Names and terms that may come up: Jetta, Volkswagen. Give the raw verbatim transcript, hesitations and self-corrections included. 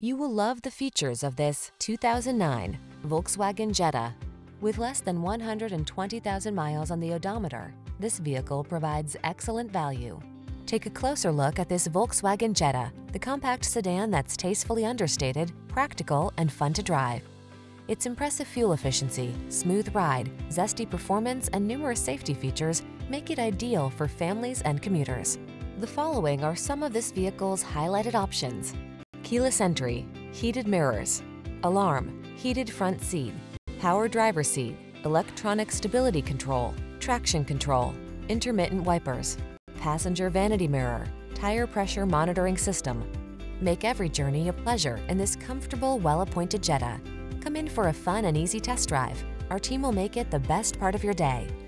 You will love the features of this two thousand nine Volkswagen Jetta. With less than one hundred twenty thousand miles on the odometer, this vehicle provides excellent value. Take a closer look at this Volkswagen Jetta, the compact sedan that's tastefully understated, practical, and fun to drive. Its impressive fuel efficiency, smooth ride, zesty performance, and numerous safety features make it ideal for families and commuters. The following are some of this vehicle's highlighted options: keyless entry, heated mirrors, alarm, heated front seat, power driver's seat, electronic stability control, traction control, intermittent wipers, passenger vanity mirror, tire pressure monitoring system. Make every journey a pleasure in this comfortable, well-appointed Jetta. Come in for a fun and easy test drive. Our team will make it the best part of your day.